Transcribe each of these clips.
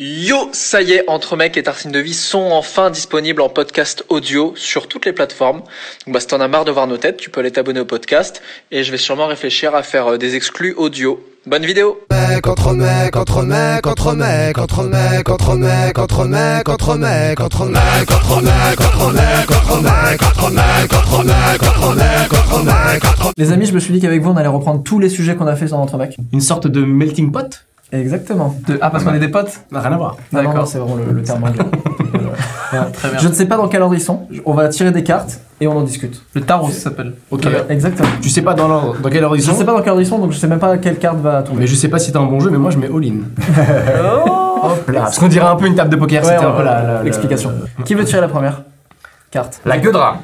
Yo, ça y est, Entre Mecs et Tartine De Vie sont enfin disponibles en podcast audio sur toutes les plateformes. Donc si t'en as marre de voir nos têtes, tu peux aller t'abonner au podcast et je vais sûrement réfléchir à faire des exclus audio. Bonne vidéo. Entre mecs, entre mecs, entre mecs, entre mecs, entre mecs, entre mecs, entre mecs, entre mecs, entre mecs, entre mecs, entre mecs, entre mecs, entre mecs, entre mecs, entre mecs. Les amis, je me suis dit qu'avec vous, on allait reprendre tous les sujets qu'on a fait sur Entre Mecs. Une sorte de melting pot. Exactement. Ah, parce qu'on est des potes ? Rien à voir. D'accord, c'est vraiment le terme anglais. Ouais, très bien. Je ne sais pas dans quel ordre ils sont. On va tirer des cartes et on en discute. Le tarot, ça s'appelle. Ok. Exactement. Tu sais pas dans quel ordre ils sont ? Je sais pas dans quel ordre ils sont, donc je sais même pas quelle carte va tomber. Mais je sais pas si t'as un bon jeu, mais moi je mets all-in. Hop là. Parce qu'on dirait un peu une table de poker, ouais, c'était un peu l'explication. Qui veut tirer la première carte ? La gueule de rat.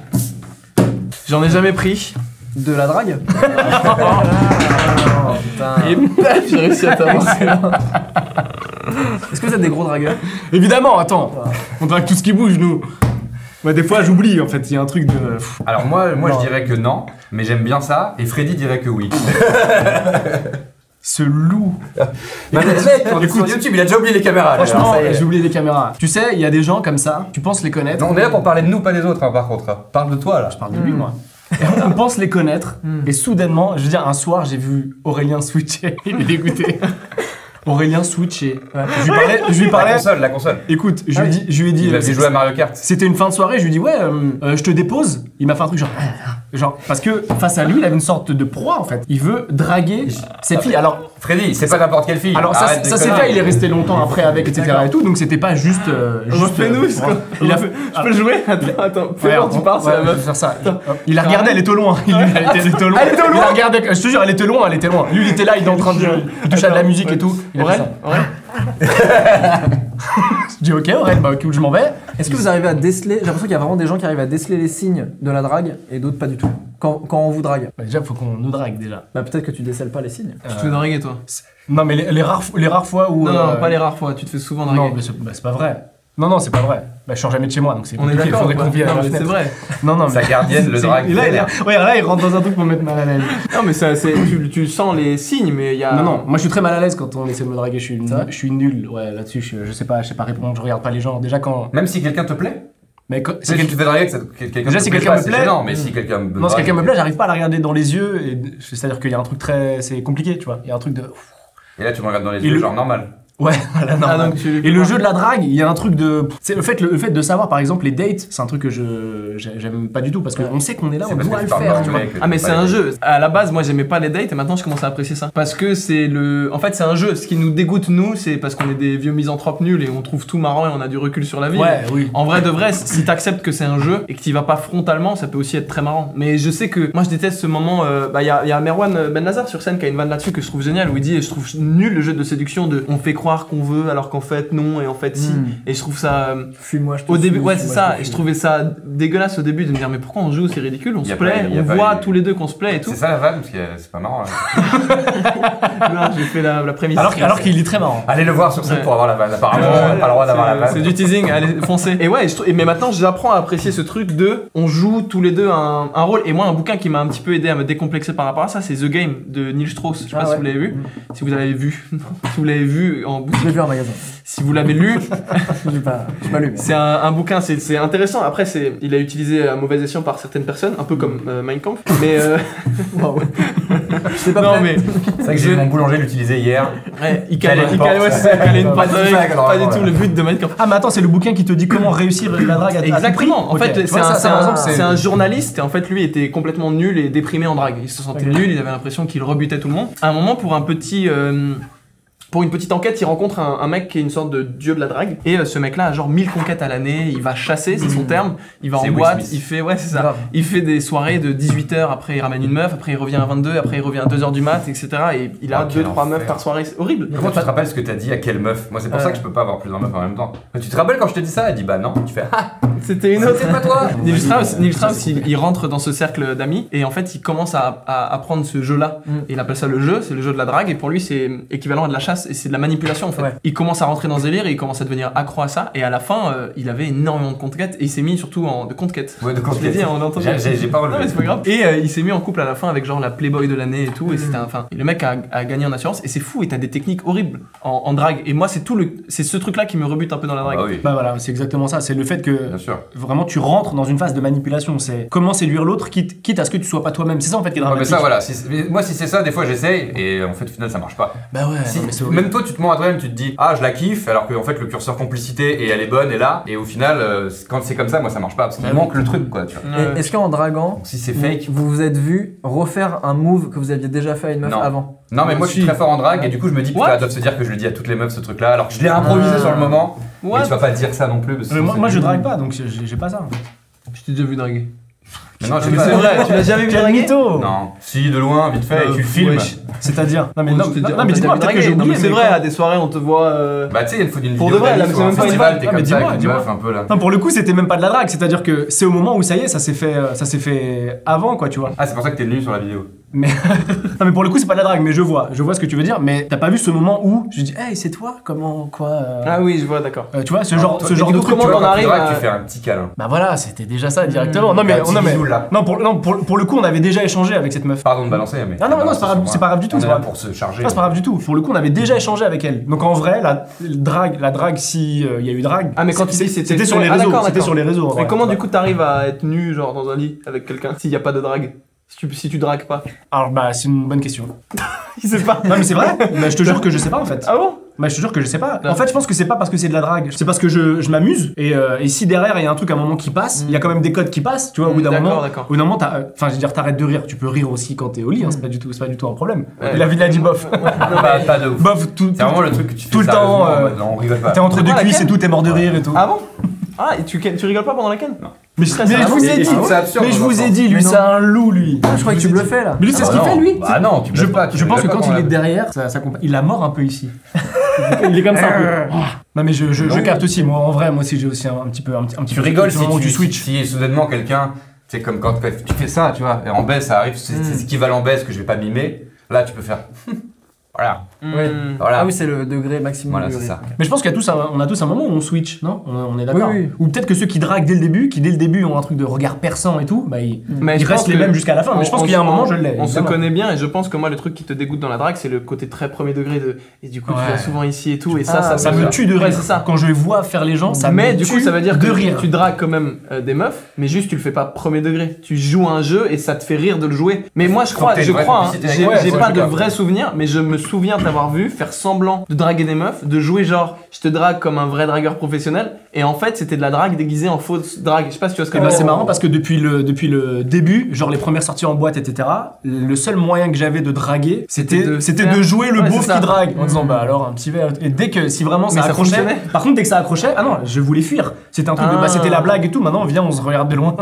J'en ai jamais pris. De la drague. Et putain, j'ai réussi à t'avancer là. Est-ce que vous êtes des gros dragueurs? Évidemment, attends. On drague tout ce qui bouge, nous. Bah, des fois, j'oublie en fait, il y a un truc de... Alors moi je dirais que non, mais j'aime bien ça, et Freddy dirait que oui. Ce loup. Mais mec, on est sur YouTube, il a déjà oublié les caméras. Franchement, j'ai oublié les caméras. Tu sais, il y a des gens comme ça, tu penses les connaître. Non, on est là pour parler de nous, pas des autres, hein, par contre. Parle de toi, là. Je parle de lui, moi. On pense les connaître, et soudainement, je veux dire, un soir, j'ai vu Aurélien switcher, il est dégoûté. Aurélien switcher. Ouais. Je lui parlais. La console. Écoute, je lui ai dit. Il a joué à Mario Kart. C'était une fin de soirée, je lui ai dit, ouais, je te dépose. Il m'a fait un truc genre. Parce que face à lui, il avait une sorte de proie en fait. Il veut draguer cette fille. Alors. Freddy, c'est pas n'importe quelle fille. Alors ça c'est vrai, il est resté longtemps après avec, etc. et tout, donc c'était pas juste. Je peux jouer ? Attends, fais-moi, tu parles, ça va faire ça. Il la regardait, elle était au loin. Elle était au loin. Je te jure, elle était loin, elle était loin. Lui, il était là, il était en train de toucher à de la musique et tout. Aurel. Je dis ok Aurel, bah ok, je m'en vais. Est-ce que vous arrivez à déceler, j'ai l'impression qu'il y a vraiment des gens qui arrivent à déceler les signes de la drague et d'autres pas du tout. Quand on vous drague. Bah déjà, faut qu'on nous drague déjà. Bah peut-être que tu décèles pas les signes. Tu te fais draguer toi. Non mais les rares fois où... Non, pas les rares fois, tu te fais souvent draguer. Non mais c'est pas vrai. Non, c'est pas vrai. Bah, je sors jamais de chez moi, donc c'est compliqué. Il faudrait qu'on vienne à la fenêtre. C'est vrai. Non, mais... Sa gardienne, le drague. Là, il rentre dans un truc pour me mettre mal à l'aise. Non, mais ça, tu sens les signes, mais il y a... Non, moi, je suis très mal à l'aise quand on essaie de me draguer. Je suis nul. Ouais, là-dessus, je sais pas répondre, je regarde pas les gens. Déjà, quand... Même si quelqu'un te plaît. Mais quand tu te fais draguer, déjà si quelqu'un me plaît, non, mais si quelqu'un me plaît, j'arrive pas à la regarder dans les yeux. C'est-à-dire qu'il y a un truc très, c'est compliqué, tu vois. Il y a un truc de... Et là, tu me regardes dans les yeux, genre normal. Ouais, là, non. Ah, et le jeu de la drague, il y a un truc de... C'est le fait de savoir, par exemple, les dates, c'est un truc que j'aime pas du tout, parce qu'on sait qu'on est là, on doit le faire. Ah, mais c'est un jeu. À la base, moi, j'aimais pas les dates, et maintenant, je commence à apprécier ça. Parce que c'est le... En fait, c'est un jeu. Ce qui nous dégoûte, nous, c'est parce qu'on est des vieux misanthropes nuls, et on trouve tout marrant, et on a du recul sur la vie. Ouais, oui. En vrai, de vrai, si t'acceptes que c'est un jeu, et que t'y vas pas frontalement, ça peut aussi être très marrant. Mais je sais que... Moi, je déteste ce moment... Bah, il y a Merwane Benazar sur scène qui a une vanne là-dessus que je trouve géniale, où il dit, je trouve nul le jeu de séduction de on fait croire qu'on veut alors qu'en fait non et en fait si, et je trouve ça fuis-moi, je te au début fuis, ouais c'est ça, et je trouvais ça dégueulasse au début de me dire mais pourquoi on joue, c'est ridicule, on se plaît, on voit tous les deux qu'on se plaît et tout, c'est ça la vanne, parce que c'est pas marrant là. J'ai fait la prémisse alors qu'il est très marrant, allez le voir sur scène pour avoir la vanne, apparemment on n'a pas le droit d'avoir la vanne, c'est du teasing, allez foncez. Et ouais, mais maintenant j'apprends à apprécier ce truc de on joue tous les deux un rôle. Et moi, un bouquin qui m'a un petit peu aidé à me décomplexer par rapport à ça, c'est The Game de Neil Strauss, je sais pas si vous l'avez vu, si vous l'avez vu en boutique. Je l'ai vu en magasin. Si vous l'avez lu, j'ai pas lu. C'est un bouquin, c'est intéressant. Après, il a utilisé à mauvais escient par certaines personnes, un peu comme Mein Kampf. Mais c'est pas vrai. C'est vrai que j'ai vu mon boulanger l'utiliser hier. Ouais, il calait une pâte, pas du tout le but de Mein Kampf. Ah mais attends, c'est le bouquin qui te dit comment réussir la drague à... Exactement. En fait, c'est un journaliste, et en fait lui était complètement nul et déprimé en drague. Il se sentait nul, il avait l'impression qu'il rebutait tout le monde. À un moment, pour une petite enquête, il rencontre un mec qui est une sorte de dieu de la drague. Et ce mec-là a genre 1000 conquêtes à l'année, il va chasser, c'est son terme. Il va en boîte, il fait des soirées de 18h, après il ramène une meuf, après il revient à 22h, après il revient à 2h du mat, etc. Et il a 2-3 meufs par soirée, c'est horrible. Mais comment tu te rappelles ce que t'as dit à quelle meuf? Moi c'est pour ça que je peux pas avoir plusieurs meufs en même temps. Mais tu te rappelles quand je t'ai dit ça? Elle dit bah non, tu fais ah, c'était une autre. C'était pas toi. Neil Strauss, il rentre dans ce cercle d'amis et en fait il commence à apprendre ce jeu-là. Il appelle ça le jeu, c'est le jeu de la drague, et pour lui c'est équivalent à de la chasse. place et c'est de la manipulation en fait. Ouais. Il commence à rentrer dans ce délire et il commence à devenir accro à ça et à la fin il avait énormément de conquêtes et il s'est mis surtout en conquêtes. Ouais, de conquêtes. J'ai pas relevé. Non, mais c'est pas grave. Et il s'est mis en couple à la fin avec genre la Playboy de l'année et tout et c'était enfin le mec a gagné en assurance et c'est fou et t'as des techniques horribles en drague et moi c'est tout le c'est ce truc là qui me rebute un peu dans la drague. Ah, oui. Bah voilà, c'est exactement ça, c'est le fait que vraiment tu rentres dans une phase de manipulation, c'est comment séduire l'autre quitte à ce que tu sois pas toi-même. C'est ça en fait qui est dramatique. Ouais, mais ça voilà, moi si c'est ça des fois j'essaye et en fait au final ça marche pas. Bah ouais. Si, non, mais même toi tu te mens à toi-même, tu te dis ah je la kiffe alors que en fait le curseur complicité et elle est bonne et là et au final quand c'est comme ça moi ça marche pas parce qu'il manque le truc quoi. Est-ce qu'en draguant donc, si c'est fake, vous vous êtes vu refaire un move que vous aviez déjà fait à une meuf avant? Non mais moi je suis très fort en drague et du coup je me dis putain, doivent se dire que je le dis à toutes les meufs ce truc là alors que je l'ai improvisé sur le moment. Mais tu vas pas dire ça non plus parce que moi je drague pas donc j'ai pas ça en fait. Je t'ai déjà vu draguer. Mais non, c'est vrai, tu l'as jamais vu draguer? Non, si de loin, vite fait, et tu filmes. C'est-à-dire? Non mais dis-moi, peut-être que j'ai oublié. C'est vrai, à des soirées on te voit. Bah tu sais, il y a une vidéo. Pour de vrai, là c'est même pas une drague. Mais dis-moi un peu là. Non, pour le coup, c'était même pas de la drague, c'est-à-dire que c'est au moment où ça y est, ça s'est fait avant quoi, tu vois. Ah, c'est pour ça que t'es libre sur la vidéo. Mais non mais pour le coup c'est pas de la drague mais je vois ce que tu veux dire mais t'as pas vu ce moment où je dis hey c'est toi comment quoi ah oui je vois d'accord tu vois ce genre toi, ce genre de truc comment on arrive à... tu fais un petit câlin bah voilà c'était déjà ça directement non mais on a pour le coup on avait déjà échangé avec cette meuf pardon de balancer mais ah non c'est pas grave du tout pour se charger c'est pas grave du tout pour le coup on avait déjà échangé avec elle donc en vrai la drague si il y a eu drague ah mais quand tu dis c'était sur les réseaux mais comment du coup t'arrives à être nu genre dans un lit avec quelqu'un s'il y a pas de drague? Si tu dragues pas. Alors bah c'est une bonne question. Il sait pas. Non mais c'est vrai. Mais je te jure que je sais pas en fait. Ah bon? Bah je te jure que je sais pas. Non. En fait je pense que c'est pas parce que c'est de la drague. C'est parce que je m'amuse et si derrière il y a un truc à un moment qui passe, il y a quand même des codes qui passent, tu vois, au bout d'un moment. Au moment enfin je veux dire t'arrêtes de rire, tu peux rire aussi quand t'es au lit, hein, c'est pas du tout un problème. Ouais. La vie de la dit bof. Pas de ouf. Bof tout. C'est vraiment le truc que tu fais tout le temps. On rigole pas. T'es entre deux cuisses et tout, t'es mort de rire et tout. Ah bon? Ah et tu rigoles pas pendant la canne? Non. Mais je vous ai dit, mais je vous ai dit, lui c'est un loup lui. Ah, je crois que tu bluffais là. Mais lui c'est ce qu'il fait lui. Ah non, tu bluffes pas. Je pense que quand il est derrière, ça il la mord un peu ici. Il est comme ça un peu. Non mais je capte aussi moi en vrai, moi aussi j'ai aussi un petit peu Tu rigoles si tu switches. Si soudainement quelqu'un, c'est comme quand tu fais ça, tu vois, et en baisse ça arrive, c'est équivalent en baisse que je vais pas mimer. Là tu peux faire voilà. Mmh. Voilà. Ah oui, c'est le degré maximum. Voilà, c'est ça. Mais je pense qu'on a tous un moment où on switch, non? On est d'accord. Oui, oui. Ou peut-être que ceux qui draguent dès le début, ont un truc de regard perçant et tout, bah ils restent les mêmes jusqu'à la fin. Mais je pense qu'il y a un moment, je l'ai. On se connaît bien et je pense que moi, le truc qui te dégoûte dans la drague, c'est le côté très premier degré de. Et du coup, tu viens souvent ici et tout. Et ça me tue de rire. C'est ça. Quand je vois faire les gens, ça me tue. Mais du coup, ça veut dire que tu dragues quand même des meufs, mais juste tu le fais pas premier degré. Tu joues un jeu et ça te fait rire de le jouer. Mais moi, je crois, j'ai pas de vrais souvenirs, mais je me souviens t'avoir vu faire semblant de draguer des meufs, de jouer genre je te drague comme un vrai dragueur professionnel et en fait c'était de la drague déguisée en fausse drague. Je sais pas si tu vois ce que je veux dire. C'est marrant parce que depuis le début, genre les premières sorties en boîte etc, le seul moyen que j'avais de draguer c'était de jouer le beauf qui drague en disant bah alors un petit verre et dès que si vraiment ça accrochait, par contre dès que ça accrochait ah non je voulais fuir, c'était un truc de bah c'était la blague et tout, maintenant viens on se regarde de loin.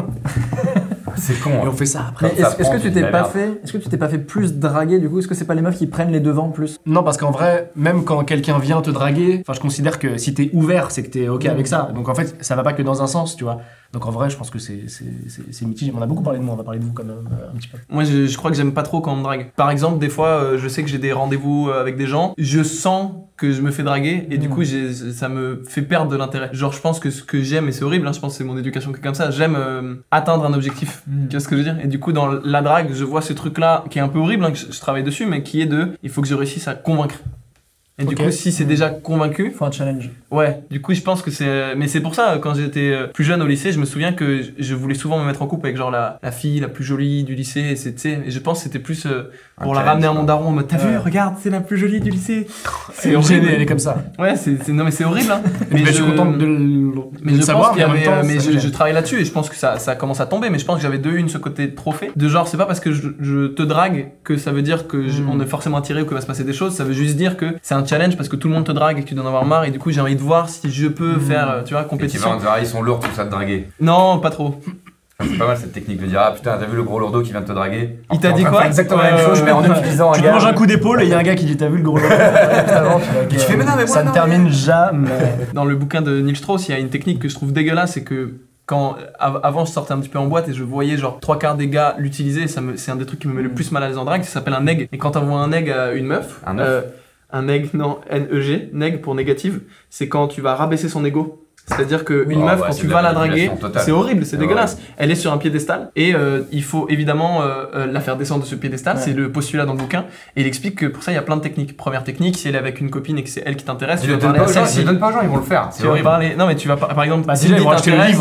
C'est con. Et on fait ça après. Est-ce que tu t'es pas fait plus draguer du coup? Est-ce que c'est pas les meufs qui prennent les devants plus? Non, parce qu'en vrai, même quand quelqu'un vient te draguer, enfin je considère que si t'es ouvert, c'est que t'es ok avec ça. Donc en fait, ça va pas que dans un sens, tu vois. Donc en vrai, je pense que c'est mitigé. On a beaucoup parlé de moi, on va parler de vous quand même un petit peu. Moi, je crois que j'aime pas trop quand on me drague. Par exemple, des fois, je sais que j'ai des rendez-vous avec des gens, je sens que je me fais draguer et du coup ça me fait perdre de l'intérêt. Genre je pense que ce que j'aime, et c'est horrible, hein, je pense que c'est mon éducation qui est comme ça, j'aime atteindre un objectif, tu vois ce que je veux dire? Et du coup dans la drague je vois ce truc là qui est un peu horrible, hein, que je travaille dessus, mais qui est de, il faut que je réussisse à convaincre. Et du coup, si c'est déjà convaincu, faut un challenge. Ouais. Du coup, je pense que c'est. Mais c'est pour ça, quand j'étais plus jeune au lycée, je me souviens que je voulais souvent me mettre en couple avec genre la fille la plus jolie du lycée. Et c'était. Je pense que c'était plus pour la ramener à mon daron en mode. T'as vu, regarde, c'est la plus jolie du lycée. C'est horrible, elle est comme ça. Ouais, c'est. Non mais c'est horrible. Hein. Mais je suis content de savoir. Mais je travaille là-dessus et je pense que ça commence à tomber. Mais je pense que j'avais une ce côté trophée. De genre, c'est pas parce que je te drague que ça veut dire que on est forcément attiré ou que va se passer des choses. Ça veut juste dire que c'est un challenge parce que tout le monde te drague et que tu dois en avoir marre et du coup j'ai envie de voir si je peux faire, tu vois, compétition. Et tu vas, ils sont lourds tout ça de draguer. Non, pas trop. C'est pas mal cette technique de dire ah putain t'as vu le gros lourdeau qui vient de te draguer. Il t'a dit quoi? Exactement la même chose, mais en utilisant un gars. Tu te manges un coup d'épaule et il y a un gars qui dit t'as vu le gros lourdeau. Et tu fais mais non mais ça ne termine jamais. Dans le bouquin de Neil Strauss, il y a une technique que je trouve dégueulasse, c'est que avant je sortais un petit peu en boîte et je voyais genre 3/4 des gars l'utiliser, c'est un des trucs qui me met le plus mal à l'aise en drague, ça s'appelle un egg. Et quand t'envoies un egg à une meuf, Un egg, non, N-E-G, neg pour négative, c'est quand tu vas rabaisser son ego. C'est-à-dire que une meuf, quand tu vas la draguer, c'est horrible, c'est dégueulasse. Ouais. Elle est sur un piédestal et il faut évidemment la faire descendre de ce piédestal. Ouais. C'est le postulat dans le bouquin. Et il explique que pour ça, il y a plein de techniques. Première technique, si elle est avec une copine et que c'est elle qui t'intéresse, tu vas parler à celle-ci. Tu donnes pas aux gens, ils vont le faire. Tu vas parler. Non, mais tu vas par exemple. Bah, Cindy t'intéresse.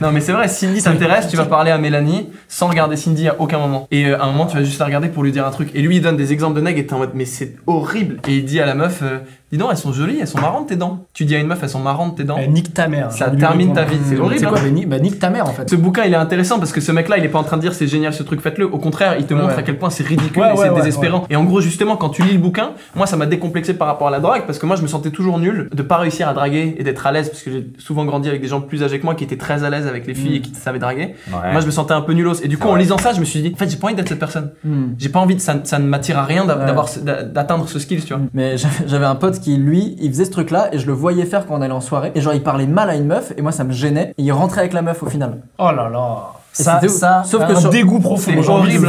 Non, mais c'est vrai. Cindy t'intéresse, tu vas parler à Mélanie sans regarder Cindy à aucun moment. Et à un moment, tu vas juste la regarder pour lui dire un truc. Et lui, il donne des exemples de neg et t'es en mode mais c'est horrible. Et il dit à la meuf. Dis donc, elles sont jolies, elles sont marrantes tes dents. Tu dis à une meuf, elles sont marrantes tes dents. Nique ta mère. Ça termine ta vie. C'est horrible. Quoi, bah, nique ta mère en fait. Ce bouquin il est intéressant parce que ce mec là il est pas en train de dire c'est génial ce truc, faites-le. Au contraire, il te montre à quel point c'est ridicule et c'est désespérant. Et en gros, justement, quand tu lis le bouquin, moi ça m'a décomplexé par rapport à la drague parce que moi je me sentais toujours nul de pas réussir à draguer et d'être à l'aise parce que j'ai souvent grandi avec des gens plus âgés que moi qui étaient très à l'aise avec les filles et qui savaient draguer. Ouais. Moi je me sentais un peu nulos. Et du coup, en lisant ça, je me suis dit en fait, j'ai pas envie d'être cette personne. J'ai pas envie de ça ne m'attire à rien d'avoir d'atteindre ce skill, tu vois. Mais j'avais un pote qui lui, il faisait ce truc là et je le voyais faire quand on allait en soirée et genre il parlait mal à une meuf et moi ça me gênait et il rentrait avec la meuf au final. Oh là là. Ça, sauf que un dégoût profond. C'est horrible,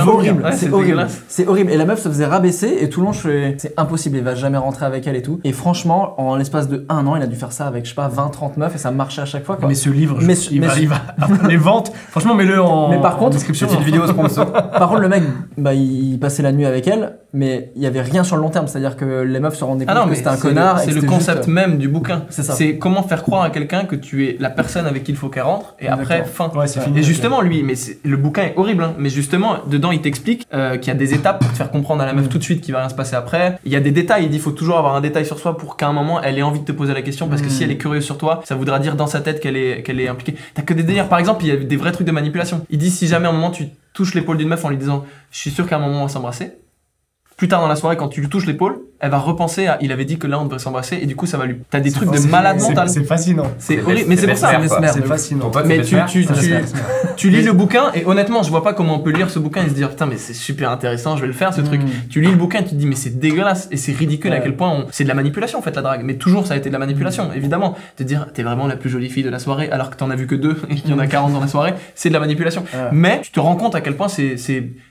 c'est horrible. C'est horrible. Et la meuf se faisait rabaisser et tout le long je fais c'est impossible, il va jamais rentrer avec elle et tout. Et franchement, en l'espace de 1 an, il a dû faire ça avec je sais pas 20-30 meufs et ça marchait à chaque fois quoi. Mais ce livre, il va les ventes. Franchement, mets-le en description de vidéo sponsor. Par contre, le mec, bah il passait la nuit avec elle, mais il y avait rien sur le long terme, c'est-à-dire que les meufs se rendaient compte que c'était un connard. C'est le concept même du bouquin. C'est ça. C'est comment faire croire à quelqu'un que tu es la personne avec qui il faut qu'elle rentre et après fin. Et justement lui mais le bouquin est horrible hein. Mais justement dedans il t'explique qu'il y a des étapes pour te faire comprendre à la meuf tout de suite qu'il va rien se passer après. Il y a des détails, il dit faut toujours avoir un détail sur soi pour qu'à un moment elle ait envie de te poser la question parce que si elle est curieuse sur toi ça voudra dire dans sa tête qu'elle est impliquée. T'as que des délires, par exemple il y a des vrais trucs de manipulation. Il dit si jamais à un moment tu touches l'épaule d'une meuf en lui disant je suis sûr qu'à un moment on va s'embrasser, plus tard dans la soirée quand tu lui touches l'épaule elle va repenser à il avait dit que là on devrait s'embrasser et du coup ça va lui. T'as des trucs de malade mental. C'est fascinant. C'est horrible mais c'est pour ça. C'est fascinant. Mais tu lis le bouquin et honnêtement je vois pas comment on peut lire ce bouquin et se dire putain mais c'est super intéressant je vais le faire ce truc. Tu lis le bouquin et tu te dis mais c'est dégueulasse et c'est ridicule à quel point c'est de la manipulation en fait la drague. Mais toujours ça a été de la manipulation évidemment. Te dire t'es vraiment la plus jolie fille de la soirée alors que t'en as vu que 2 et qu'il y en a 40 dans la soirée c'est de la manipulation. Mais tu te rends compte à quel point c'est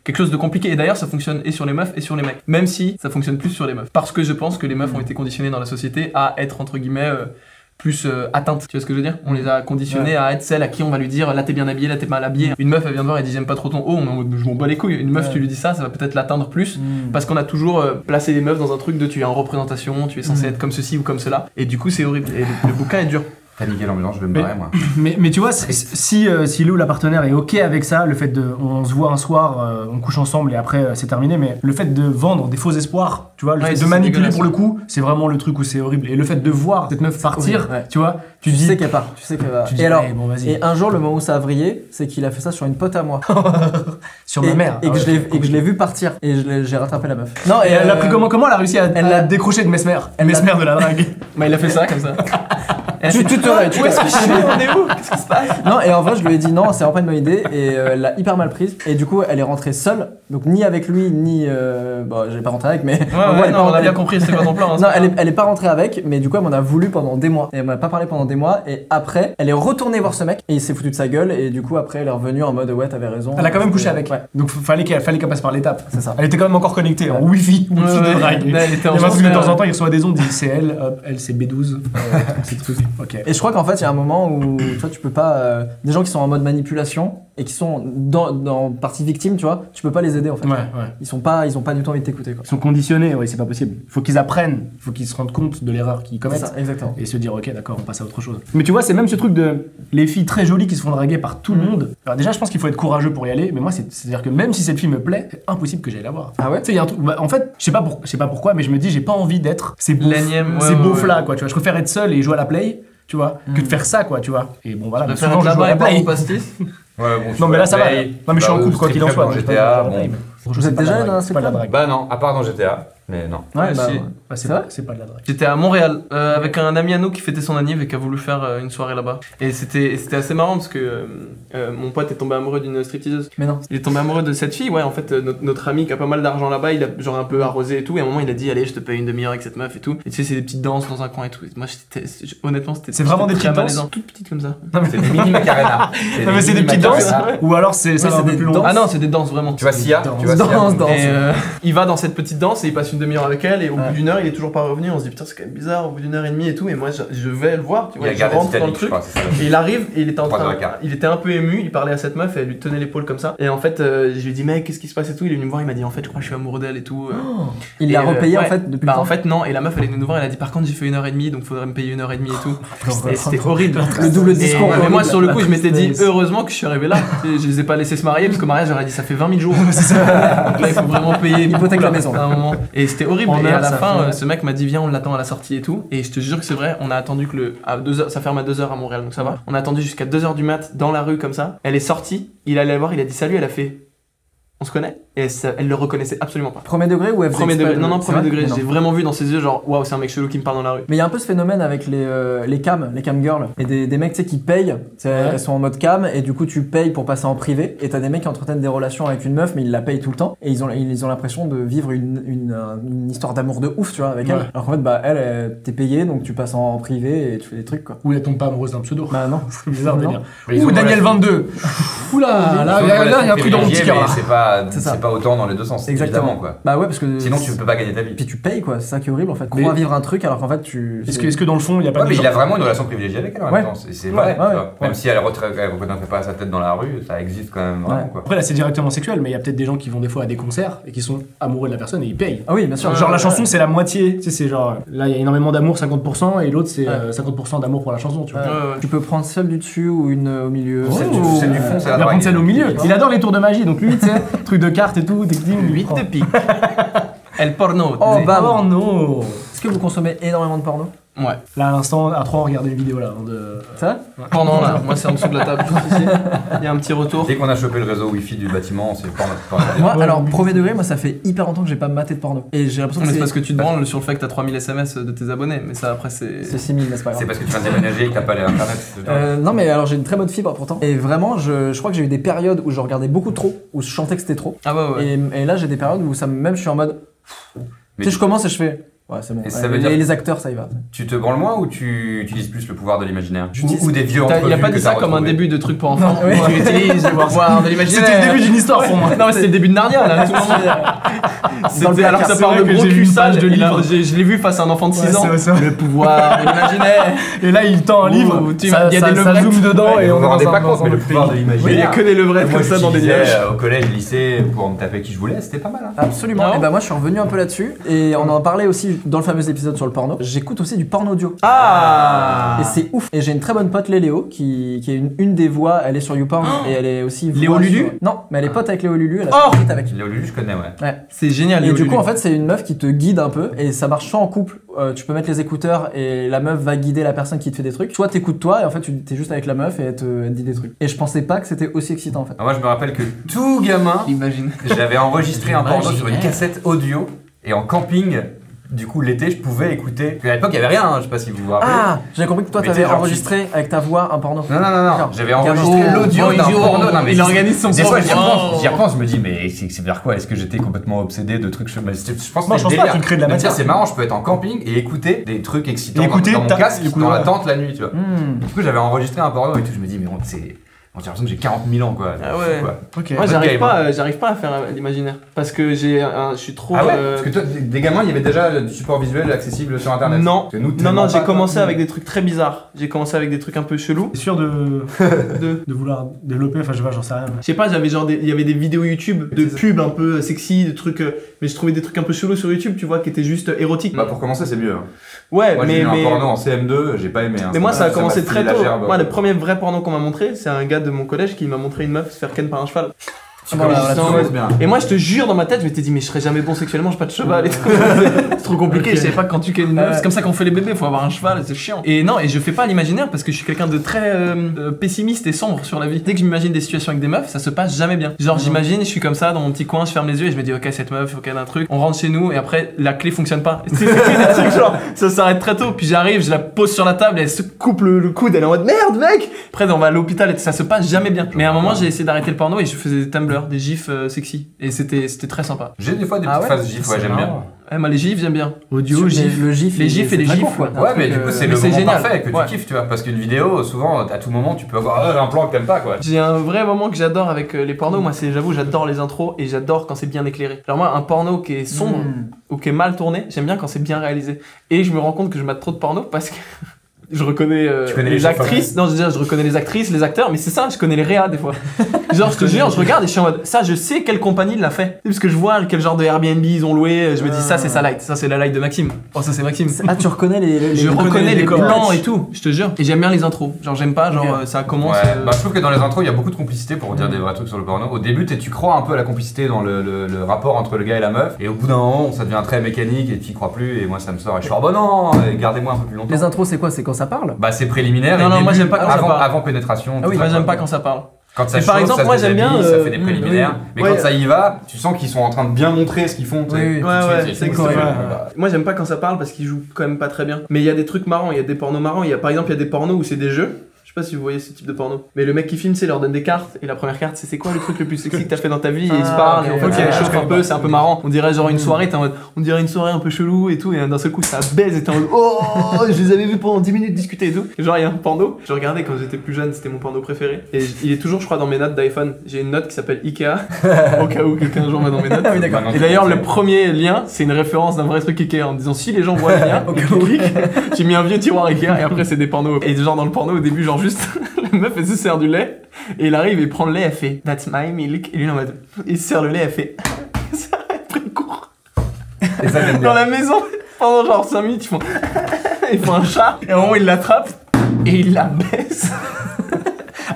quelque chose de compliqué et d'ailleurs ça fonctionne et sur les meufs et sur les mecs même si ça fonctionne plus sur les meufs. Parce que je pense que les meufs ont été conditionnées dans la société à être entre guillemets plus atteintes. Tu vois ce que je veux dire? On les a conditionnées à être celles à qui on va lui dire là t'es bien habillée, là t'es mal habillée. Une meuf elle vient de voir et dit j'aime pas trop ton haut, je m'en bats les couilles. Une meuf tu lui dis ça, ça va peut-être l'atteindre plus parce qu'on a toujours placé les meufs dans un truc de tu es en représentation, tu es censé être comme ceci ou comme cela. Et du coup c'est horrible. Et le bouquin est dur. T'as niqué l'ambulance, je vais me barrer moi. Mais tu vois, si Lou, la partenaire, est ok avec ça, le fait de on se voit un soir, on couche ensemble et après c'est terminé, mais le fait de vendre des faux espoirs, tu vois, le fait de manipuler pour le coup, c'est vraiment le truc où c'est horrible. Et le fait de voir cette meuf partir, tu vois, tu sais qu'elle part, tu sais qu'elle va. Et alors, bon, et un jour, le moment où ça a vrillé, c'est qu'il a fait ça sur une pote à moi. Sur ma mère. Et que je l'ai vu partir. Et j'ai rattrapé la meuf. Non, et elle a pris comment elle a réussi à la décrocher de Mesmer. Mesmer de la drague. Bah, il a fait ça comme ça. Où est-ce que je suis? On est où? Qu'est-ce qui se passe? Non, et en vrai, je lui ai dit non, c'est vraiment pas une bonne idée, et elle l'a hyper mal prise. Et du coup, elle est rentrée seule, donc ni avec lui, ni. Bon, j'allais pas rentrer avec, mais. On a bien compris, c'était pas ton plan. Non, elle est pas rentrée avec, mais du coup, elle m'en a voulu pendant des mois. Et elle m'a pas parlé pendant des mois, et après, elle est retournée voir ce mec, et il s'est foutu de sa gueule, et du coup, après, elle est revenue en mode ouais, t'avais raison. Elle a quand même couché avec. Ouais. Donc, fallait qu'elle passe par l'étape. C'est ça. Elle était quand même encore connectée, en wifi, de drague. De temps en temps, il reçoit des ondes, il dit c'est elle, elle c'est B12. Okay. Et je crois qu'en fait il y a un moment où toi tu peux pas des gens qui sont en mode manipulation et qui sont dans partie victime, tu vois, tu peux pas les aider en fait. Ils ont pas du tout envie de t'écouter. Ils sont conditionnés, c'est pas possible. Faut qu'ils apprennent, faut qu'ils se rendent compte de l'erreur qu'ils commettent. Ça, exactement. Et se dire ok d'accord, on passe à autre chose. Mais tu vois, c'est même ce truc de les filles très jolies qui se font draguer par tout le monde. Alors déjà, je pense qu'il faut être courageux pour y aller, mais moi c'est-à-dire que même si cette fille me plaît, c'est impossible que j'aille la voir. Ah ouais. Tu sais, il y a un truc en fait, je sais pas pourquoi mais je me dis j'ai pas envie d'être ces beaufs-là quoi, tu vois, je préfère être seul et jouer à la play, tu vois, que de faire ça quoi, tu vois. Et bon voilà, souvent je joue à la play. Ouais, bon, non mais là ça va. Non mais je suis en couple quoi qu'il en soit. Vous êtes déjà dans un secteur? Bah non, à part dans GTA. Mais non. Ouais, c'est pas de la drague. J'étais à Montréal avec un ami à nous qui fêtait son anniv et qui a voulu faire une soirée là-bas. Et c'était assez marrant parce que mon pote est tombé amoureux d'une stripteaseuse. Mais non. Il est tombé amoureux de cette fille. Ouais, en fait, notre ami qui a pas mal d'argent là-bas, il a genre un peu arrosé et tout. Et à un moment, il a dit allez, je te paye une demi-heure avec cette meuf et tout. Et tu sais, c'est des petites danses dans un coin et tout. Et moi, honnêtement, c'était. C'est vraiment des petites danses. Toutes petites comme ça. Non mais c'est des mini macarena. Non mais c'est des petites danses. Ou alors c'est des plus long. Ah non, c'est des danses vraiment. Tu vois Sia. Il va dans cette petite danse et il passe une demi-heure avec elle et au bout d'une heure il est toujours pas revenu. On se dit putain c'est quand même bizarre au bout d'une heure et demie et tout. Et moi je vais le voir, tu vois, je rentre dans le truc et il arrive et il était en train, il était un peu ému, il parlait à cette meuf et elle lui tenait l'épaule comme ça. Et en fait je lui ai dit mec qu'est-ce qui se passe et tout. Il est venu me voir, il m'a dit en fait je crois que je suis amoureux d'elle et tout. Il l'a repayé en fait depuis. Bah en fait non, et la meuf elle est venue nous voir, elle a dit par contre j'ai fait une heure et demie donc faudrait me payer une heure et demie et tout. C'était horrible. Le double discours. Et moi sur le coup je m'étais dit heureusement que je suis arrivé là. Je les ai pas laissés se marier parce que mariage j'aurais dit ça fait 20 000 jours. Là, il faut vraiment payer l'hypothèque de la maison. À un moment. Et c'était horrible. Et à la fin, ce mec m'a dit viens, on l'attend à la sortie et tout. Et je te jure que c'est vrai, on a attendu que le. À 2h, ça ferme à 2h à Montréal, donc ça va. On a attendu jusqu'à 2h du mat dans la rue comme ça. Elle est sortie, il allait la voir, il a dit salut, elle a fait. On se connaît et ça, elle le reconnaissait absolument pas. Premier degré ou elle faisait exprès de... Non, premier degré. J'ai vraiment vu dans ses yeux genre waouh c'est un mec chelou qui me parle dans la rue. Mais il y a un peu ce phénomène avec les cam girls et des mecs tu sais qui payent, elles sont en mode cam et du coup tu payes pour passer en privé et t'as des mecs qui entretiennent des relations avec une meuf mais ils la payent tout le temps et ils ont l'impression de vivre une histoire d'amour de ouf tu vois avec elle. Alors qu'en fait bah elle t'es payé donc tu passes en privé et tu fais des trucs quoi. Ou elle tombe pas amoureuse d'un pseudo. Bah non, c'est bizarre de dire. Ou Daniel 22. Oula là il y a un truc dans mon petit cœur. C'est pas autant dans les deux sens. Exactement. Évidemment, quoi. Bah ouais, parce que sinon tu peux pas gagner ta vie. Puis tu payes quoi, c'est ça qui est horrible en fait. Comment vivre un truc alors qu'en fait tu. Est-ce que dans le fond il y a pas. Ouais, mais il a vraiment une relation privilégiée avec elle en même temps. C'est vrai. Même si elle ne fait pas sa tête dans la rue, ça existe quand même vraiment quoi. Après là c'est directement sexuel, mais il y a peut-être des gens qui vont des fois à des concerts et qui sont amoureux de la personne et ils payent. Ah oui, bien sûr. Genre la chanson c'est la moitié. Tu sais, c'est genre là il y a énormément d'amour 50% et l'autre c'est 50% d'amour pour la chanson. Tu peux prendre celle du dessus ou une au milieu. Celle du fond, celle au milieu. Il adore les tours de magie donc lui tu sais. Truc de cartes et tout, des 8 de pique. El porno. Oh bah porno. Est-ce que vous consommez énormément de porno? Ouais. Là à l'instant, à 3 on regardait une vidéo là. De... Ça ouais. Pendant là, moi c'est en dessous de la table. Il y a un petit retour. Dès qu'on a chopé le réseau wifi du bâtiment, c'est porno. Moi alors, premier degré, moi ça fait hyper longtemps que j'ai pas maté de porno. Et j'ai l'impression que c'est parce que tu te branles sur le fait que t'as 3000 SMS de tes abonnés. Mais ça après c'est. C'est 6000, n'est-ce pas? C'est parce que tu vas déménager et que t'as pas les internet. Non mais alors j'ai une très bonne fibre pourtant. Et vraiment, je crois que j'ai eu des périodes où je regardais beaucoup trop, où je chantais que c'était trop. Ah bah ouais. Et là j'ai des périodes où ça même je suis en mode. Tu sais, je commence et je fais. Ouais, c'est bon. Et ça veut dire les acteurs, ça y va. Tu te branles moins ou tu utilises plus le pouvoir de l'imaginaire ou des vieux entrevues? Il n'y a pas dit ça comme un début de truc pour enfants. Oui. Tu utilises le pouvoir de l'imaginaire. C'était le début d'une histoire pour moi. Non, mais c'était le début de Narnia là. Alors que ça parle de gros cul sale de livre. Je l'ai vu face à un enfant de 6 ans. Le pouvoir de l'imaginaire. Et là, il tend un livre. Il y a des levrettes dedans et on ne rendait pas compte. Mais le pouvoir de l'imaginaire. Il n'y a que des levrettes comme ça dans des nuages. Au collège, lycée, pour me taper qui je voulais, c'était pas mal. Absolument. Et bah moi, je suis revenu un peu là-dessus et on en parlait aussi. Dans le fameux épisode sur le porno, j'écoute aussi du porno audio. Ah. Et c'est ouf. Et j'ai une très bonne pote, Léo, qui est une des voix. Elle est sur YouPorn et elle est aussi. Léo Lulu. Non, mais elle est pote avec Léo Lulu. Elle a fait avec. Léo Lulu, je connais, ouais. C'est génial. Léo et du coup, en fait, c'est une meuf qui te guide un peu et ça marche soit en couple. Tu peux mettre les écouteurs et la meuf va guider la personne qui te fait des trucs. Soit t'écoutes toi et en fait tu t'es juste avec la meuf et elle te dit des trucs. Et je pensais pas que c'était aussi excitant en fait. Alors moi, je me rappelle que tout gamin, j'avais enregistré un porno sur une cassette audio et en camping. Du coup, l'été, je pouvais écouter. À l'époque, il n'y avait rien, hein, je sais pas si vous vous rappelez. Ah, j'ai compris que toi, t'avais enregistré avec ta voix un porno. Non. J'avais enregistré l'audio d'un porno. Non, mais il organise son porno. J'y repense, je me dis, mais c'est vers quoi? Est-ce que j'étais complètement obsédé de trucs? Je pense pas, tu crées de la matière. C'est marrant, je peux être en camping et écouter des trucs excitants dans mon casque, dans la tente la nuit, tu vois. Du coup, j'avais enregistré un porno et tout, je me dis, mais c'est. J'ai l'impression que j'ai 40 000 ans quoi. Ah ouais. Okay. Moi j'arrive pas à faire l'imaginaire parce que je suis trop. Ah ouais. Parce que toi, des gamins, il y avait déjà du support visuel accessible sur internet. Non. Non, j'ai commencé avec des trucs très bizarres. J'ai commencé avec des trucs un peu chelous. T'es sûr de vouloir développer? Enfin je sais pas, j'en sais rien. Je sais pas, j'avais genre il y avait des vidéos YouTube de pubs un peu sexy, de trucs, mais je trouvais des trucs un peu chelous sur YouTube, tu vois, qui étaient juste érotiques. Bah pour commencer c'est mieux. Ouais, mais j'ai vu un porno en CM2, j'ai pas aimé. Mais moi ça a commencé très tôt. Moi le premier vrai porno qu'on m'a montré, c'est un gars de mon collège qui m'a montré une meuf se faire ken par un cheval. Et moi je te jure dans ma tête je m'étais dit mais je serais jamais bon sexuellement, j'ai pas de cheval et tout. C'est trop compliqué, je savais pas quand tu ken une meuf. C'est comme ça qu'on fait les bébés, faut avoir un cheval, c'est chiant. Et non, et je fais pas l'imaginaire parce que je suis quelqu'un de très pessimiste et sombre sur la vie. Dès que je m'imagine des situations avec des meufs, ça se passe jamais bien. Genre j'imagine, je suis comme ça dans mon petit coin, je ferme les yeux et je me dis ok cette meuf, ok d'un truc, on rentre chez nous et après la clé fonctionne pas. C'est des trucs genre ça s'arrête très tôt, puis j'arrive, je la pose sur la table, elle se coupe le coude, elle est en mode merde mec. Après on va à l'hôpital et ça se passe jamais bien. Mais à un moment j'ai essayé d'arrêter le porno et je faisais des tumblers, des gifs sexy et c'était très sympa. J'ai des fois des petites phases gifs, ouais, j'aime bien. Ah, mais les gifs, j'aime bien. Audio, gif, le gif, les gifs et les gifs. Quoi. Ouais, mais du coup, c'est le moment parfait que tu kiffes, tu vois. Parce qu'une vidéo, souvent, à tout moment, tu peux avoir un plan que t'aimes pas, quoi. J'ai un vrai moment que j'adore avec les pornos. Moi, c'est, j'avoue, j'adore les intros et j'adore quand c'est bien éclairé. Alors, moi, un porno qui est sombre ou qui est mal tourné, j'aime bien quand c'est bien réalisé. Et je me rends compte que je mate trop de porno parce que. Je reconnais les actrices, non je veux dire, je reconnais les actrices, les acteurs, mais c'est ça, je connais les réas des fois. Genre je te jure, je regarde et je suis en mode, ça je sais quelle compagnie l'a fait. Parce que je vois quel genre de Airbnb ils ont loué, je me dis ça c'est sa light, ça c'est la light de Maxime. Oh ça c'est Maxime. Ah tu reconnais les je reconnais les plans et tout, je te jure. Et j'aime bien les intros, genre j'aime pas, genre ça commence... Ouais. Bah je trouve que dans les intros il y a beaucoup de complicité pour dire des vrais trucs sur le porno. Au début tu crois un peu à la complicité dans le rapport entre le gars et la meuf, et au bout d'un moment ça devient très mécanique et tu y crois plus, et moi ça me sort et je suis bon non, gardez-moi un peu plus longtemps. Les intros c'est quoi, c'est ça parle? Bah c'est préliminaire. Non, non, moi j'aime pas quand ça parle. Avant pénétration. Ah oui, moi j'aime pas quand ça parle. Quand ça par exemple, moi j'aime bien. Ça fait des préliminaires. Mais quand ça y va, tu sens qu'ils sont en train de bien montrer ce qu'ils font. Ouais, ouais, c'est correct. Moi j'aime pas quand ça parle parce qu'ils jouent quand même pas très bien. Mais il y a des trucs marrants, il y a des pornos marrants. Par exemple, il y a des pornos où c'est des jeux. Je sais pas si vous voyez ce type de porno. Mais le mec qui filme, c'est leur donne des cartes. Et la première carte, c'est quoi le truc le plus sexy que t'as fait dans ta vie? Et ils se parlent. Et en fait, il y a des choses un peu, c'est un peu marrant. On dirait genre une soirée, t'es en mode, on dirait une soirée un peu chelou et tout. Et d'un seul coup, ça baise et t'es en mode, oh, je les avais vus pendant 10 minutes discuter et tout. Genre, il y a un porno. Je regardais quand j'étais plus jeune, c'était mon porno préféré. Et il est toujours, je crois, dans mes notes d'iPhone. J'ai une note qui s'appelle Ikea. Au cas où quelqu'un un jour va dans mes notes. Oui, d'accord. Et d'ailleurs, le premier lien, c'est une référence d'un vrai truc Ikea en disant, si les gens voient le lien, j'ai mis un vieux tiroir Ikea et après, c'est des pornos. Et genre, dans le porno, au début, genre, juste, la meuf elle se sert du lait et il arrive et prend le lait, elle fait that's my milk et lui en mode il se sert le lait, elle fait ça a pris le cours dans la maison pendant genre 5 minutes ils font un chat et au moment où il l'attrape et il la baisse.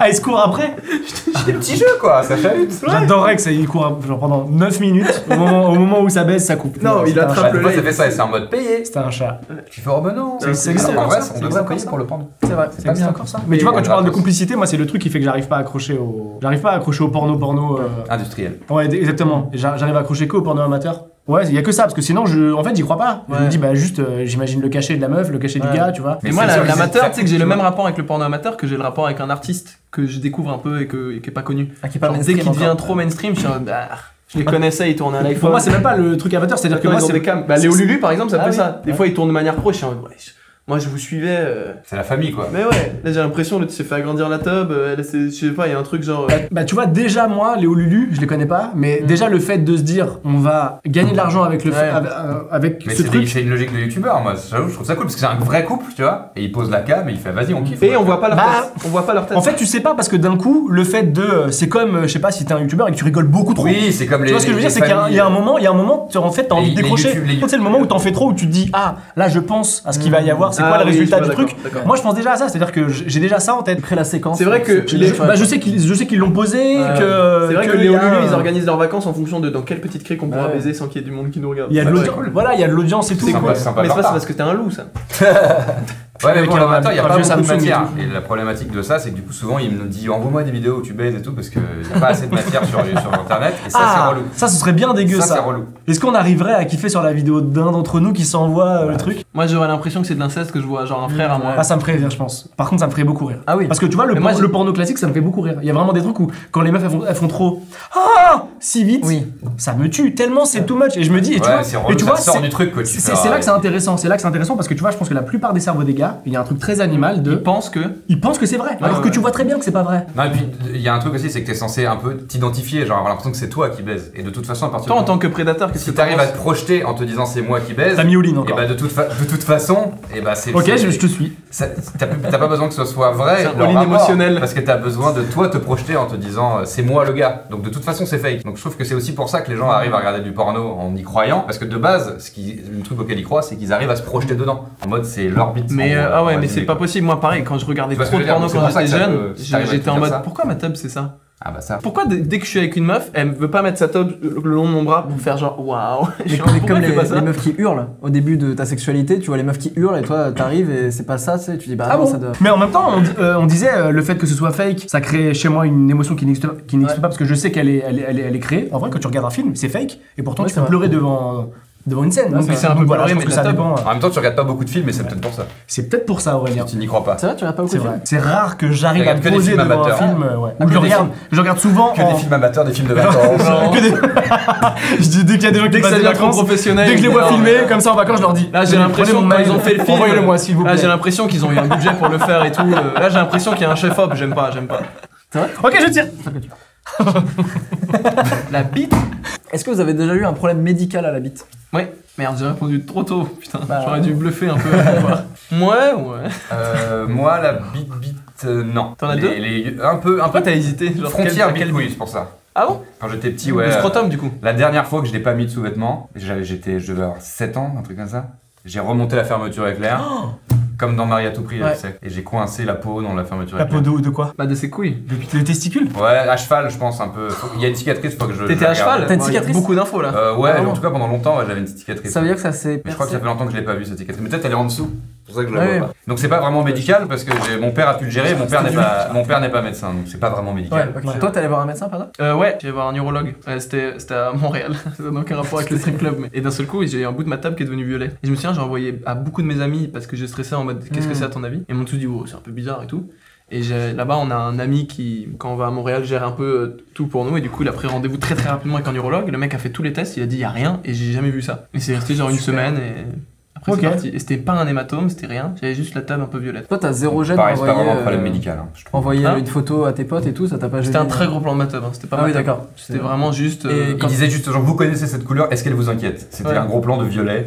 Ah, il se court après? C'est un petit jeu quoi, ça chalute. J'adorerais que ça il court genre pendant 9 minutes, au moment où ça baisse, ça coupe. Non, il attrape le lait. Ça fait ça et c'est en mode payé. C'était un chat. Tu fais oh ben non. C'est en vrai, on devrait payer pour le prendre. C'est vrai, c'est pas bien encore ça. Mais tu vois, quand tu parles de complicité, moi c'est le truc qui fait que j'arrive pas à accrocher au. J'arrive pas à accrocher au porno. Industriel. Ouais, exactement. J'arrive à accrocher qu'au porno amateur. Ouais, il y a que ça parce que sinon en fait, j'y crois pas. Ouais. Je me dis bah juste j'imagine le cachet de la meuf, le cachet du gars, tu vois. Mais moi l'amateur, tu sais que j'ai le même rapport avec le porno amateur que j'ai le rapport avec un artiste que je découvre un peu et qui est pas connu. Ah, qui est pas genre, dès qu'il devient trop mainstream, je suis en bah, je les connaissais, ils tournent à l'iPhone. Pour moi, c'est même pas le truc amateur, c'est-à-dire que moi c'est des cams. Bah Léo Lulu par exemple, ça fait ça. Des fois, ils tournent de manière pro, je suis en ouais. Moi je vous suivais. C'est la famille quoi. Mais ouais, là j'ai l'impression que tu t'es fait agrandir la tub, je sais pas, il y a un truc genre. Bah tu vois, déjà moi, Léo Lulu, je les connais pas, mais déjà le fait de se dire on va gagner de l'argent avec le avec mais ce truc. C'est une logique de youtubeur, moi je trouve ça cool parce que c'est un vrai couple, tu vois, et il pose la cam et il fait vas-y on kiffe. Et on voit pas leur tête. On voit pas leur tête. En fait tu sais pas parce que d'un coup le fait de c'est comme je sais pas si t'es un youtubeur et que tu rigoles beaucoup trop. Oui, c'est comme les. Tu vois ce que je veux dire, c'est qu'il y a un moment, en fait t'as envie de décrocher. C'est le moment où t'en fais trop, où tu te dis ah là je pense à ce qu'il va y avoir. C'est quoi le résultat du truc? Moi je pense déjà à ça, c'est-à-dire que j'ai déjà ça en tête. Après la séquence. C'est vrai que je sais qu'ils l'ont posé, que c'est vrai que Léo Lulu ils organisent leurs vacances en fonction de dans quelle petite crique on pourra baiser sans qu'il y ait du monde qui nous regarde. Il y a de l'audience, voilà, il y a de l'audience et tout. Mais c'est pas parce que t'es un loup ça. Ouais, mais bon, en même temps, il n'y a pas beaucoup de matière. Et la problématique de ça, c'est que du coup, souvent, il me dit envoie-moi des vidéos où tu baises et tout, parce qu'il n'y a pas assez de matière sur internet. Et ça, c'est relou. Ça, ce serait bien dégueu, ça. Est-ce qu'on arriverait à kiffer sur la vidéo d'un d'entre nous qui s'envoie le truc? Moi, j'aurais l'impression que c'est de l'inceste que je vois, genre un frère à moi. Ah, ça me ferait rire, je pense. Par contre, ça me ferait beaucoup rire. Ah oui. Parce que tu vois, le porno classique, ça me fait beaucoup rire. Il y a vraiment des trucs où, quand les meufs, elles font trop. Ah si vite, ça me tue tellement, c'est too much. Et je me dis, et tu vois, c'est là que c'est intéressant. C'est là que c'est intéressant parce que tu vois, je pense que la plupart des cerveaux des gars, il y a un truc très animal de. Ils pensent que c'est vrai, alors que tu vois très bien que c'est pas vrai. Non, et puis il y a un truc aussi, c'est que t'es censé un peu t'identifier, genre avoir l'impression que c'est toi qui baise. Et de toute façon, à partir de. Toi, en tant que prédateur, qu'est-ce que t'arrives à te projeter en te disant c'est moi qui baise? T'as mis au lit encore. Et bah de toute façon, et bah c'est. Ok, je te suis. T'as pas besoin que ce soit vrai. C'est un émotionnel. Parce que t'as besoin de toi te projeter en te disant c'est moi le gars. Donc de toute façon, c'est fake. Donc je trouve que c'est aussi pour ça que les gens arrivent à regarder du porno en y croyant, parce que de base, le truc auquel ils croient, c'est qu'ils arrivent à se projeter dedans. En mode c'est l'orbite. Mais ah ouais, mais c'est pas possible. Moi, pareil, quand je regardais trop de porno quand j'étais jeune, j'étais en mode pourquoi ma tub c'est ça? Ah bah ça. Pourquoi dès que je suis avec une meuf, elle veut pas mettre sa tub le long de mon bras pour faire genre waouh? Comme les meufs qui hurlent au début de ta sexualité, tu vois les meufs qui hurlent et toi t'arrives et c'est pas ça, tu dis bah non, ça doit. Mais en même temps, on disait le fait que ce soit fake, ça crée chez moi une émotion qui n'existe pas parce que je sais qu'elle est créée. En vrai, quand tu regardes un film, c'est fake et pourtant tu fais pleurer devant. devant une scène. C'est un peu coloré, mais ça dépend. En même temps, tu regardes pas beaucoup de films, mais c'est peut-être pour ça. C'est peut-être pour ça, Aurélien. Tu n'y crois pas. Ça va, tu regardes pas beaucoup de films. C'est rare que j'arrive à me poser devant un film. Je regarde souvent. Que des films amateurs, des films de vacances. Je dis dès qu'il y a des gens qui passent des vacances professionnels. Dès que je les vois filmer, comme ça en vacances, je leur dis. Là, j'ai l'impression qu'ils ont fait le film. Envoyez-le-moi, s'il vous plaît. Là, j'ai l'impression qu'ils ont eu un budget pour le faire et tout. Là, j'ai l'impression qu'il y a un chef-op. J'aime pas, j'aime pas. Ok, je tire. La bite. Est-ce que vous avez déjà eu un problème médical à la bite? Oui. Merde, j'ai répondu trop tôt, putain. Bah, j'aurais dû bluffer un peu. Ouais. Moi, la bite, non. T'en as deux? Un peu, t'as hésité. Genre frontière bite, oui, c'est pour ça. Ah bon? Quand j'étais petit, ouais. Le scrotum, du coup. La dernière fois que je l'ai pas mis de sous-vêtements, je devais avoir 7 ans, un truc comme ça. J'ai remonté la fermeture éclair. Oh, comme dans Marie à tout prix, là, tu sais. Et j'ai coincé la peau dans la fermeture. La peau de quoi? Bah de ses couilles. Le testicule? Ouais, à cheval, je pense un peu. Il y a une cicatrice, faut que je. T'étais à cheval? T'as une cicatrice? Beaucoup d'infos là. Ouais, en tout cas pendant longtemps, j'avais une cicatrice. Ça veut dire que ça s'est. Je crois que ça fait longtemps que je l'ai pas vu cette cicatrice. Mais peut-être elle est en dessous. C'est pour ça que je la vois pas. Donc c'est pas vraiment médical parce que mon père a pu le gérer. Mon père n'est pas médecin, donc c'est pas vraiment médical. Toi, t'allais voir un médecin, pardon? Ouais, j'allais voir un neurologue. C'était à Montréal. Ça n'a aucun rapport avec le strip club. Et d'un seul coup, j'ai un bout de ma table qui est devenu violet. Et je me souviens, j'ai envoyé à beaucoup de mes amis parce que je stressais en mode qu'est-ce que c'est à ton avis? Et mon tout dit oh, c'est un peu bizarre et tout. Et là-bas, on a un ami qui, quand on va à Montréal, gère un peu tout pour nous. Et du coup, il a pris rendez-vous très très rapidement avec un neurologue. Le mec a fait tous les tests, il a dit il y a rien et j'ai jamais vu ça. Et c'est resté genre une semaine et après c'est parti. Et c'était pas un hématome, c'était rien. J'avais juste la table un peu violette. Toi, t'as zéro gêne. Pareil, c'est pas vraiment un problème médical. Hein, envoyer une photo à tes potes et tout, ça t'a pas gêné? C'était un très gros plan de ma table. Hein. C'était pas. Ah oui, d'accord. C'était vraiment juste. Il disait juste genre vous connaissez cette couleur, est-ce qu'elle vous inquiète? C'était un gros plan de violet.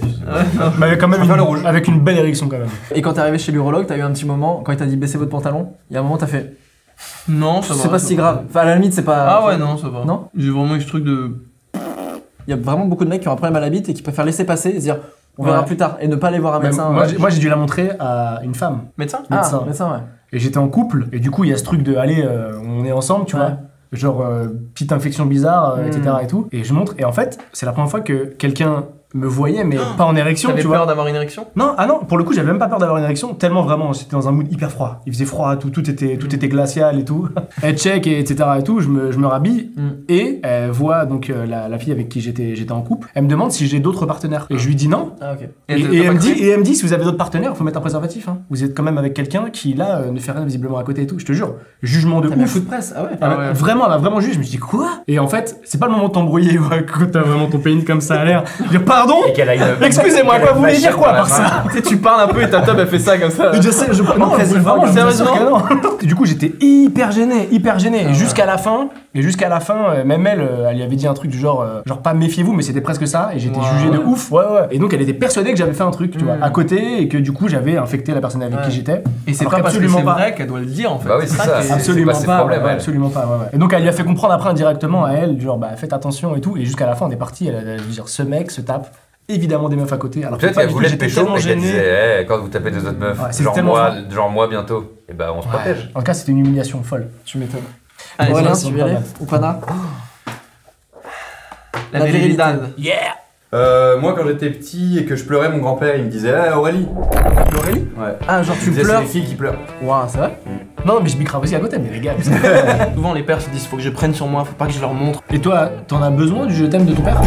Mais quand même le rouge. Avec une belle érection quand même. Et quand t'es arrivé chez l'urologue, t'as eu un petit moment quand il t'a dit baissez votre pantalon. Il y a un moment t'as fait. Non, ça va. C'est pas si grave. Enfin à la limite c'est pas. Ah ouais non ça va. Non. J'ai vraiment eu ce truc de. Il y a vraiment beaucoup de mecs qui ont un problème à la bite et qui préfèrent laisser passer et se dire. On verra plus tard et ne pas aller voir un médecin. Moi j'ai dû la montrer à une femme. Médecin? Ah, médecin, ouais. Et j'étais en couple et du coup il y a ce truc de allez on est ensemble tu vois. Genre petite infection bizarre etc et tout. Et je montre et en fait c'est la première fois que quelqu'un me voyait mais pas en érection. T'avais peur d'avoir une érection? Non, ah non, pour le coup j'avais même pas peur d'avoir une érection tellement vraiment j'étais dans un mood hyper froid. Il faisait froid, tout était glacial et tout. Elle check et etc et tout, je me rhabille et elle voit donc la fille avec qui j'étais en couple, elle me demande si j'ai d'autres partenaires et je lui dis non. Ah, okay. Et elle me dit si vous avez d'autres partenaires, faut mettre un préservatif hein. Vous êtes quand même avec quelqu'un qui là ne fait rien visiblement à côté et tout, je te jure. Jugement de ouf. Coup de presse. Ah ouais. Ah ouais. Vraiment là, vraiment juste, je me dis quoi? Et en fait, c'est pas le moment de t'embrouiller quand t'as vraiment ton pénis comme ça à l'air. Pardon? Excusez-moi, quoi vous voulez dire quoi par ça? Tu sais, tu parles un peu et ta table elle fait ça comme ça. Je sais, je prends vraiment sérieusement. Du coup, j'étais hyper gêné. Et jusqu'à la fin, même elle lui avait dit un truc du genre pas méfiez-vous, mais c'était presque ça. Et j'étais jugé de ouf. Ouais. Et donc elle était persuadée que j'avais fait un truc, tu vois, à côté et que du coup j'avais infecté la personne avec qui j'étais. Et c'est pas parce que c'est vrai qu'elle doit le dire en fait. Bah oui, c'est ça. Absolument pas. Et donc elle lui a fait comprendre après indirectement à elle, genre bah faites attention et tout. Et jusqu'à la fin, on est parti. Elle a dit genre ce mec se tape. Évidemment des meufs à côté. Alors peut-être qu'elle voulait te pécho, mais elle disait quand vous tapez des autres meufs, genre moi bientôt, et bah on se protège. En tout cas, c'était une humiliation folle. Tu m'étonnes. Voilà, tu verrais. Ou Pana. La virilité. Yeah. Moi, quand j'étais petit et que je pleurais, mon grand-père il me disait ah, Aurélie. Aurélie? Ouais. Ah, genre tu pleures? C'est les filles qui pleurent. Waouh, c'est vrai? Non, mais je m'écrase aussi à côté, mais les gars. Souvent, les pères se disent faut que je prenne sur moi, faut pas que je leur montre. Et toi, t'en as besoin du je t'aime de ton père?